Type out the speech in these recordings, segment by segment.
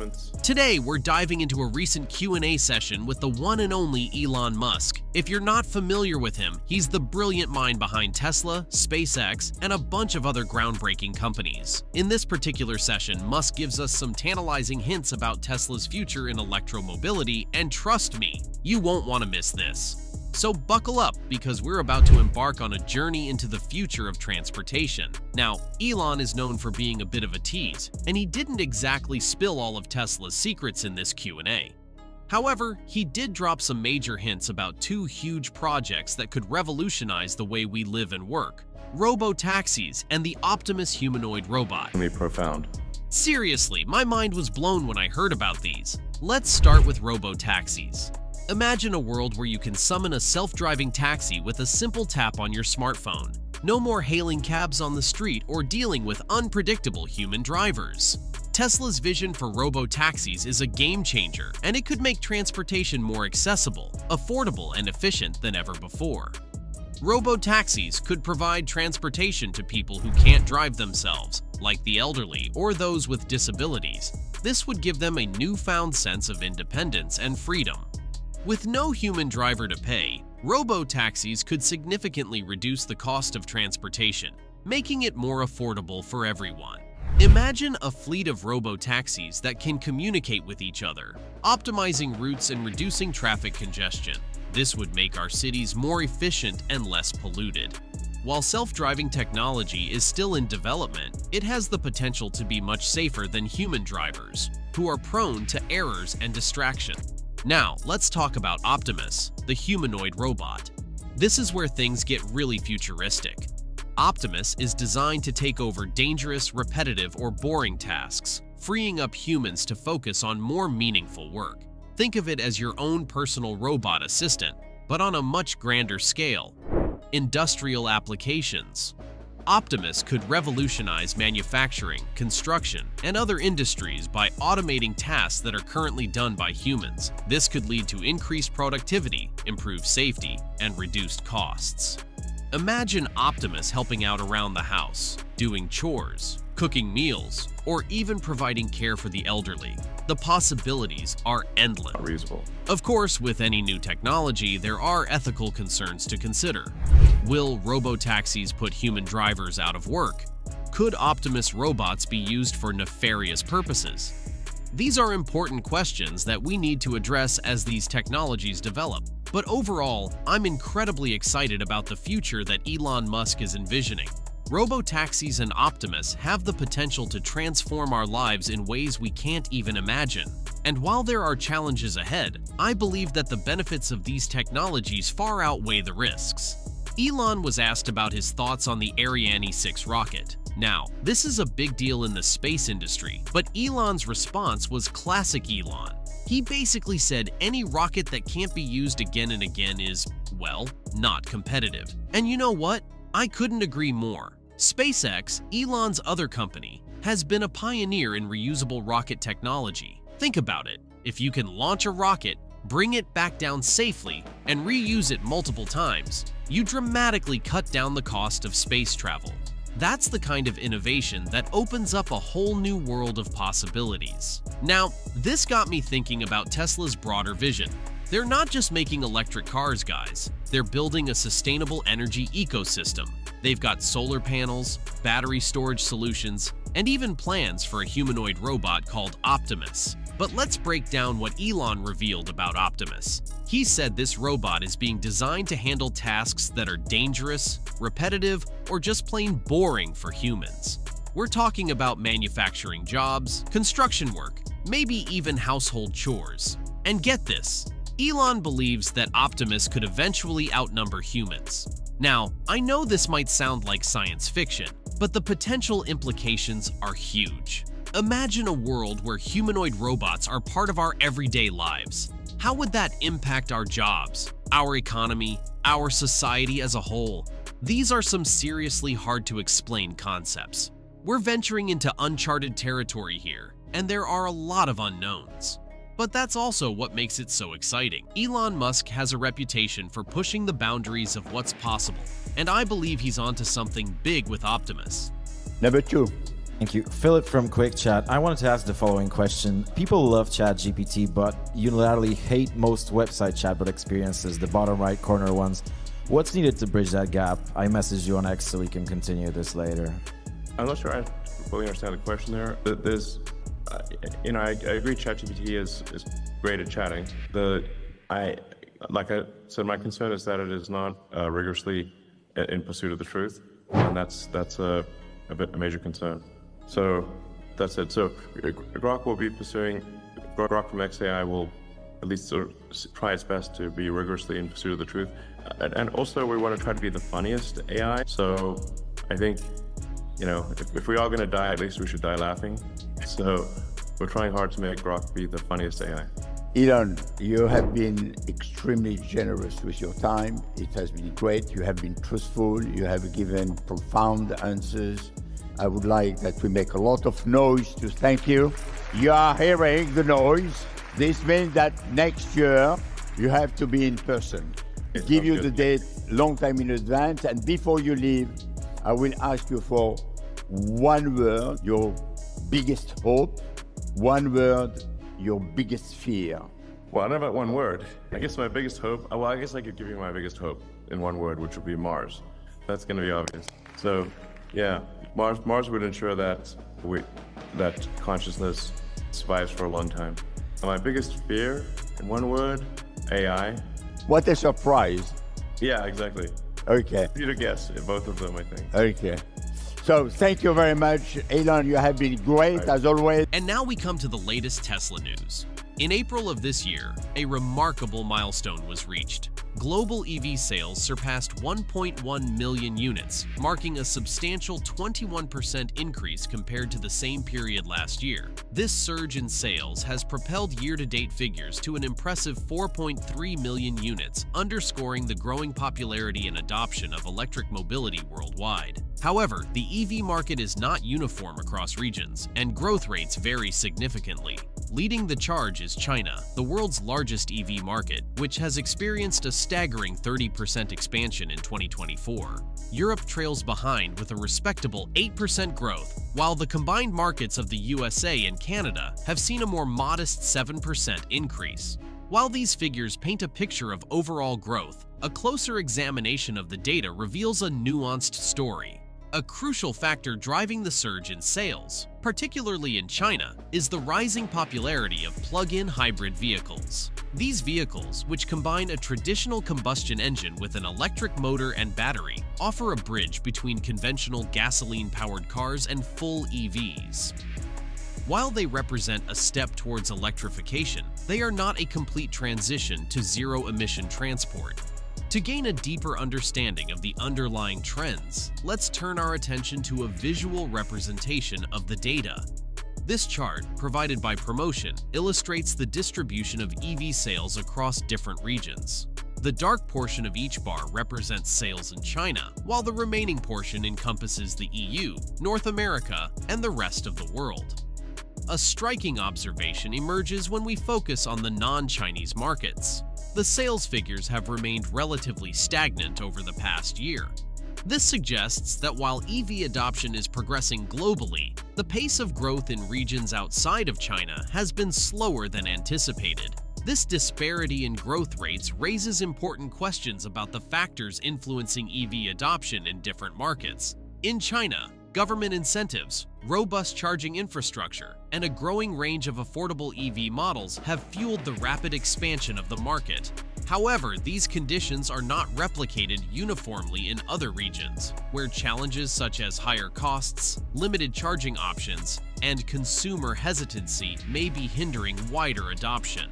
advancements. Today, we're diving into a recent Q&A session with the one and only Elon Musk. If you're not familiar with him, he's the brilliant mind behind Tesla, SpaceX, and a bunch of other groundbreaking companies. In this particular session, Musk gives us some tantalizing hints about Tesla's future in electromobility, and trust me, you won't want to miss this. So buckle up, because we're about to embark on a journey into the future of transportation. Now, Elon is known for being a bit of a tease, and he didn't exactly spill all of Tesla's secrets in this Q&A. However, he did drop some major hints about two huge projects that could revolutionize the way we live and work: Robo-Taxis and the Optimus humanoid robot. Really profound. Seriously, my mind was blown when I heard about these. Let's start with Robo-Taxis. Imagine a world where you can summon a self-driving taxi with a simple tap on your smartphone. No more hailing cabs on the street or dealing with unpredictable human drivers. Tesla's vision for robo-taxis is a game-changer, and it could make transportation more accessible, affordable, and efficient than ever before. Robo-taxis could provide transportation to people who can't drive themselves, like the elderly or those with disabilities. This would give them a newfound sense of independence and freedom. With no human driver to pay, robo-taxis could significantly reduce the cost of transportation, making it more affordable for everyone. Imagine a fleet of robo-taxis that can communicate with each other, optimizing routes and reducing traffic congestion. This would make our cities more efficient and less polluted. While self-driving technology is still in development, it has the potential to be much safer than human drivers, who are prone to errors and distraction. Now, let's talk about Optimus, the humanoid robot. This is where things get really futuristic. Optimus is designed to take over dangerous, repetitive, or boring tasks, freeing up humans to focus on more meaningful work. Think of it as your own personal robot assistant, but on a much grander scale. Industrial applications. Optimus could revolutionize manufacturing, construction, and other industries by automating tasks that are currently done by humans. This could lead to increased productivity, improved safety, and reduced costs. Imagine Optimus helping out around the house, doing chores, cooking meals, or even providing care for the elderly. The possibilities are endless. Reasonable. Of course, with any new technology, there are ethical concerns to consider. Will robo-taxis put human drivers out of work? Could Optimus robots be used for nefarious purposes? These are important questions that we need to address as these technologies develop. But overall, I'm incredibly excited about the future that Elon Musk is envisioning. Robo-taxis and Optimus have the potential to transform our lives in ways we can't even imagine. And while there are challenges ahead, I believe that the benefits of these technologies far outweigh the risks. Elon was asked about his thoughts on the Ariane 6 rocket. Now, this is a big deal in the space industry, but Elon's response was classic Elon. He basically said any rocket that can't be used again and again is, well, not competitive. And you know what? I couldn't agree more. SpaceX, Elon's other company, has been a pioneer in reusable rocket technology. Think about it. If you can launch a rocket, bring it back down safely, and reuse it multiple times, you dramatically cut down the cost of space travel. That's the kind of innovation that opens up a whole new world of possibilities. Now, this got me thinking about Tesla's broader vision. They're not just making electric cars, guys. They're building a sustainable energy ecosystem. They've got solar panels, battery storage solutions, and even plans for a humanoid robot called Optimus. But let's break down what Elon revealed about Optimus. He said this robot is being designed to handle tasks that are dangerous, repetitive, or just plain boring for humans. We're talking about manufacturing jobs, construction work, maybe even household chores. And get this, Elon believes that Optimus could eventually outnumber humans. Now, I know this might sound like science fiction, but the potential implications are huge. Imagine a world where humanoid robots are part of our everyday lives. How would that impact our jobs, our economy, our society as a whole? These are some seriously hard-to-explain concepts. We're venturing into uncharted territory here, and there are a lot of unknowns. But that's also what makes it so exciting. Elon Musk has a reputation for pushing the boundaries of what's possible, and I believe he's onto something big with Optimus. Number two. Thank you. Philip from Quick Chat. I wanted to ask the following question. People love ChatGPT, but unilaterally hate most website chatbot experiences, the bottom right corner ones. What's needed to bridge that gap? I messaged you on X so we can continue this later. I'm not sure I fully understand the question there. There's, you know, I agree ChatGPT is great at chatting. Like I said, my concern is that it is not rigorously in pursuit of the truth, and that's a major concern. So that's it. So Grok will be pursuing, Grok from XAI will at least sort of try its best to be rigorously in pursuit of the truth. And also we want to try to be the funniest AI. So I think, you know, if we are going to die, at least we should die laughing. So we're trying hard to make Grok be the funniest AI. Elon, you have been extremely generous with your time. It has been great. You have been truthful. You have given profound answers. I would like that we make a lot of noise to thank you. You are hearing the noise. This means that next year you have to be in person. Give you the date long time in advance, and before you leave, I will ask you for one word, your biggest hope, one word, your biggest fear. Well, I don't have one word. I guess my biggest hope, well, I guess I could give you my biggest hope in one word, which would be Mars. That's going to be obvious. So, yeah, Mars would ensure that that consciousness survives for a long time. My biggest fear, in one word, AI. What a surprise. Yeah, exactly. Okay. You to guess, both of them, I think. Okay. So thank you very much, Elon. You have been great as always. And now we come to the latest Tesla news. In April of this year, a remarkable milestone was reached. Global EV sales surpassed 1.1 million units, marking a substantial 21% increase compared to the same period last year. This surge in sales has propelled year-to-date figures to an impressive 4.3 million units, underscoring the growing popularity and adoption of electric mobility worldwide. However, the EV market is not uniform across regions, and growth rates vary significantly. Leading the charge is China, the world's largest EV market, which has experienced a staggering 30% expansion in 2024. Europe trails behind with a respectable 8% growth, while the combined markets of the USA and Canada have seen a more modest 7% increase. While these figures paint a picture of overall growth, a closer examination of the data reveals a nuanced story. A crucial factor driving the surge in sales, particularly in China, is the rising popularity of plug-in hybrid vehicles. These vehicles, which combine a traditional combustion engine with an electric motor and battery, offer a bridge between conventional gasoline-powered cars and full EVs. While they represent a step towards electrification, they are not a complete transition to zero-emission transport. To gain a deeper understanding of the underlying trends, let's turn our attention to a visual representation of the data. This chart, provided by Promotion, illustrates the distribution of EV sales across different regions. The dark portion of each bar represents sales in China, while the remaining portion encompasses the EU, North America, and the rest of the world. A striking observation emerges when we focus on the non-Chinese markets. The sales figures have remained relatively stagnant over the past year. This suggests that while EV adoption is progressing globally, the pace of growth in regions outside of China has been slower than anticipated. This disparity in growth rates raises important questions about the factors influencing EV adoption in different markets. In China, government incentives, robust charging infrastructure, and a growing range of affordable EV models have fueled the rapid expansion of the market. However, these conditions are not replicated uniformly in other regions, where challenges such as higher costs, limited charging options, and consumer hesitancy may be hindering wider adoption.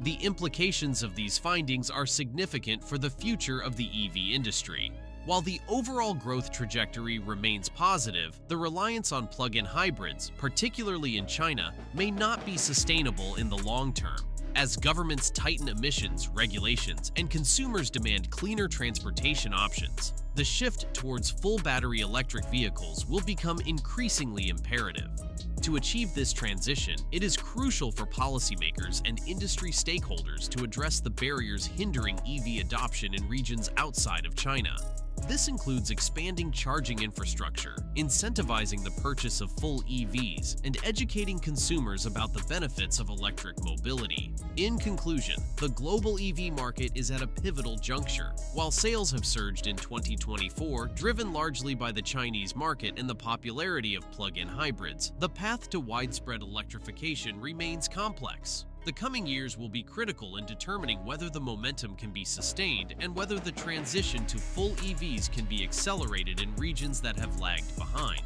The implications of these findings are significant for the future of the EV industry. While the overall growth trajectory remains positive, the reliance on plug-in hybrids, particularly in China, may not be sustainable in the long term. As governments tighten emissions regulations and consumers demand cleaner transportation options, the shift towards full battery electric vehicles will become increasingly imperative. To achieve this transition, it is crucial for policymakers and industry stakeholders to address the barriers hindering EV adoption in regions outside of China. This includes expanding charging infrastructure, incentivizing the purchase of full EVs, and educating consumers about the benefits of electric mobility. In conclusion, the global EV market is at a pivotal juncture. While sales have surged in 2024, driven largely by the Chinese market and the popularity of plug-in hybrids, the path to widespread electrification remains complex. The coming years will be critical in determining whether the momentum can be sustained and whether the transition to full EVs can be accelerated in regions that have lagged behind.